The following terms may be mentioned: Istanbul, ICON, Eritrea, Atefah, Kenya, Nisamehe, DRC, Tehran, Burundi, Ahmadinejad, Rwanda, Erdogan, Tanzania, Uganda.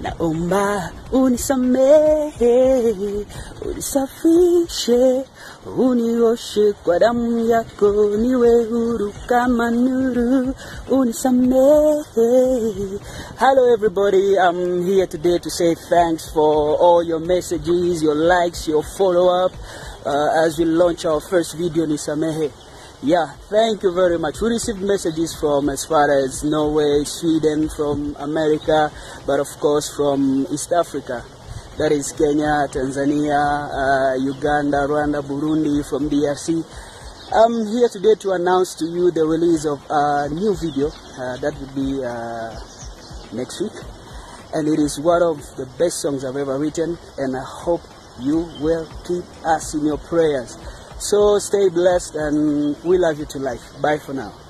Naomba unisamehe, unisafishe, unioshe kwa damu yako, niwe huru kama nuru, unisamehe. Hello everybody, I'm here today to say thanks for all your messages, your likes, your follow-up as we launch our first video, Nisamehe. Yeah, thank you very much. We received messages from as far as Norway, Sweden, from America, but of course from East Africa. That is Kenya, Tanzania, Uganda, Rwanda, Burundi, from DRC. I'm here today to announce to you the release of a new video. That would be next week. And it is one of the best songs I've ever written. And I hope you will keep us in your prayers. So stay blessed and we love you to life. Bye for now.